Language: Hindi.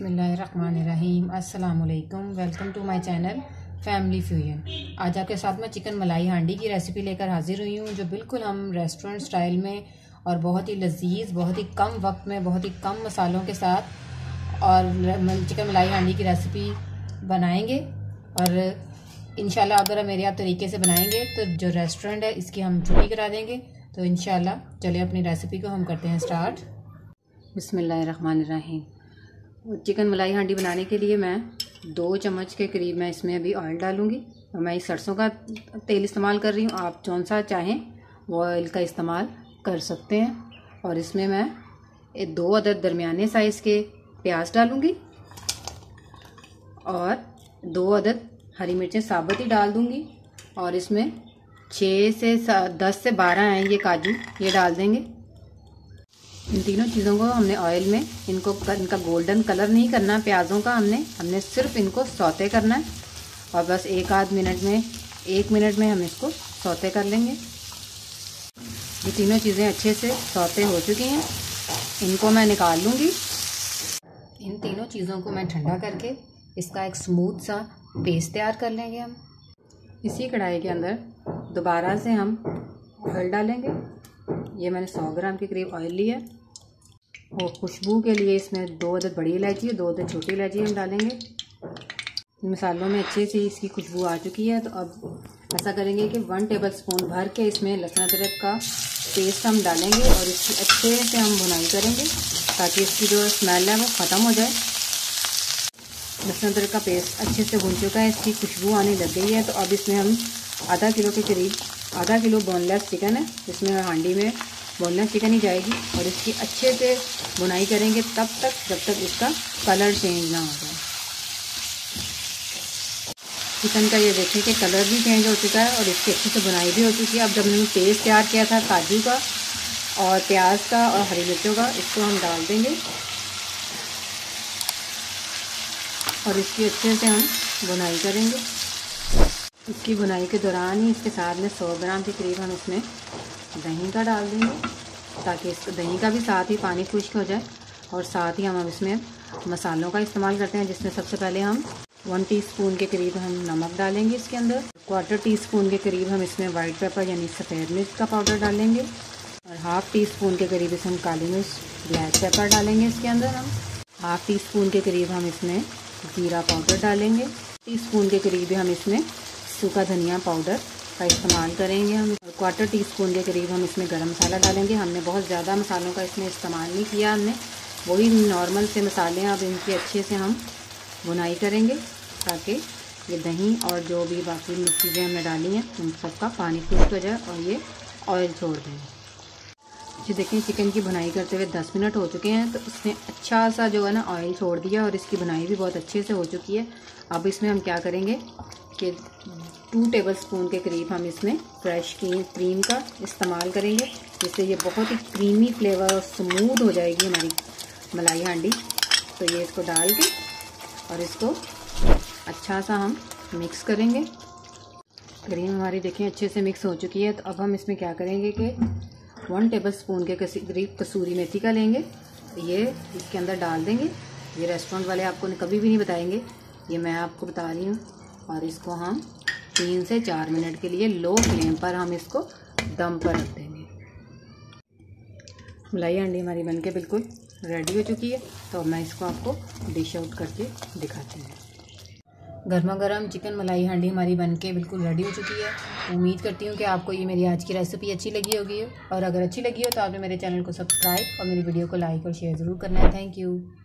बिस्मिल्लाहिर्रहमानिर्रहीम। अस्सलाम वालेकुम। Welcome to my channel family fusion. आज आपके साथ मैं चिकन मलाई हांडी की रेसिपी लेकर हाजिर हुई हूँ, जो बिल्कुल हम रेस्टोरेंट स्टाइल में और बहुत ही लजीज, बहुत ही कम वक्त में, बहुत ही कम मसालों के साथ और चिकन मलाई हांडी की रेसिपी बनाएँगे। और इंशाल्लाह अगर मेरे आप तरीके से बनाएँगे तो जो रेस्टोरेंट है इसकी हम छुट्टी करा देंगे। तो इंशाल्लाह चलिए अपनी रेसिपी को हम करते हैं स्टार्ट। बिस्मिल्लाहिर्रहमानिर्रहीम। चिकन मलाई हांडी बनाने के लिए मैं 2 चम्मच के करीब मैं इसमें अभी ऑयल डालूंगी और मैं सरसों का तेल इस्तेमाल कर रही हूँ। आप कौन सा चाहें वो ऑयल का इस्तेमाल कर सकते हैं। और इसमें मैं 2 अदद दरमियाने साइज़ के प्याज डालूंगी और 2 अदद हरी मिर्चें साबुत ही डाल दूँगी। और इसमें 10 से 12 हैं ये काजू, ये डाल देंगे। इन तीनों चीज़ों को हमने ऑयल में इनका गोल्डन कलर नहीं करना प्याज़ों का, हमने सिर्फ इनको सौते करना है। और बस एक मिनट में हम इसको सौते कर लेंगे। ये तीनों चीज़ें अच्छे से सौते हो चुकी हैं, इनको मैं निकाल लूँगी। इन तीनों चीज़ों को मैं ठंडा करके इसका एक स्मूथ सा पेस्ट तैयार कर लेंगे। हम इसी कढ़ाई के अंदर दोबारा से हम ऑयल डालेंगे। ये मैंने 100 ग्राम के करीब ऑयल लिया है। और खुशबू के लिए इसमें 2 अदद बड़ी इलायची और 2 अदद छोटी इलायची हम डालेंगे। मसालों में अच्छे से इसकी खुशबू आ चुकी है। तो अब ऐसा करेंगे कि 1 टेबल स्पून भर के इसमें लहसुन अदरक का पेस्ट हम डालेंगे और इसकी अच्छे से हम भुनाई करेंगे ताकि इसकी जो स्मेल है वो ख़त्म हो जाए। लहसुन अदरक का पेस्ट अच्छे से भुन चुका है, इसकी खुशबू आने लग गई है। तो अब इसमें हम आधा किलो बोनलेस चिकन है, इसमें हांडी में बोनलेस चिकन ही जाएगी। और इसकी अच्छे से बुनाई करेंगे तब तक जब तक इसका कलर चेंज ना हो जाए। चिकन का ये देखें कि कलर भी चेंज हो चुका है और इसकी अच्छे से बुनाई भी हो चुकी है। अब जब हमने पेस्ट तैयार किया था काजू का और प्याज का और हरी मिर्चों का, इसको हम डाल देंगे और इसकी अच्छे से हम बुनाई करेंगे। इसकी बुनाई के दौरान ही इसके साथ में 100 ग्राम के करीब हम इसमें दही का डाल देंगे ताकि इस दही का भी साथ ही पानी खुश्क हो जाए। और साथ ही हम इसमें मसालों का इस्तेमाल करते हैं, जिसमें सबसे पहले हम 1 टीस्पून के करीब हम नमक डालेंगे। इसके अंदर 1/4 टीस्पून के करीब हम इसमें वाइट पेपर यानी सफ़ेद मिर्च का पाउडर डालेंगे और 1/2 टीस्पून के करीब इसमें हम काली मिर्च ब्लैक पेपर डालेंगे। इसके अंदर हम 1/2 टीस्पून के करीब हम इसमें जीरा पाउडर डालेंगे। 1 टीस्पून के करीब हम इसमें सूखा धनिया पाउडर का इस्तेमाल करेंगे। हम 1/4 टीस्पून के करीब हम इसमें गरम मसाला डालेंगे। हमने बहुत ज़्यादा मसालों का इसमें इस्तेमाल नहीं किया, हमने वही नॉर्मल से मसाले हैं। अब इनकी अच्छे से हम भुनाई करेंगे ताकि ये दही और जो भी बाकी चीज़ें हमने डाली हैं उन सबका पानी खुश्क हो जाए और ये ऑयल छोड़ दें। जी देखिए, चिकन की भुनाई करते हुए 10 मिनट हो चुके हैं, तो इसने अच्छा सा जो है ना ऑयल छोड़ दिया और इसकी भुनाई भी बहुत अच्छे से हो चुकी है। अब इसमें हम क्या करेंगे कि 2 टेबल स्पून के करीब हम इसमें फ्रेश क्रीम का इस्तेमाल करेंगे, जिससे ये बहुत ही क्रीमी फ्लेवर और स्मूथ हो जाएगी हमारी मलाई हांडी। तो ये इसको डाल के और इसको अच्छा सा हम मिक्स करेंगे। क्रीम हमारी देखें अच्छे से मिक्स हो चुकी है। तो अब हम इसमें क्या करेंगे कि 1 टेबल स्पून के करीब कसूरी मेथी का लेंगे, ये इसके अंदर डाल देंगे। ये रेस्टोरेंट वाले आपको कभी भी नहीं बताएंगे, ये मैं आपको बता रही हूँ। और इसको हम 3 से 4 मिनट के लिए लो फ्लेम पर हम इसको दम पर रख देंगे। मलाई हांडी हमारी बनके बिल्कुल रेडी हो चुकी है। तो मैं इसको आपको डिश आउट करके दिखाती हूँ। गर्मा गर्म चिकन मलाई हांडी हमारी बनके बिल्कुल रेडी हो चुकी है। उम्मीद करती हूँ कि आपको ये मेरी आज की रेसिपी अच्छी लगी होगी। और अगर अच्छी लगी हो तो आपने मेरे चैनल को सब्सक्राइब और मेरी वीडियो को लाइक और शेयर ज़रूर करना है। Thank you.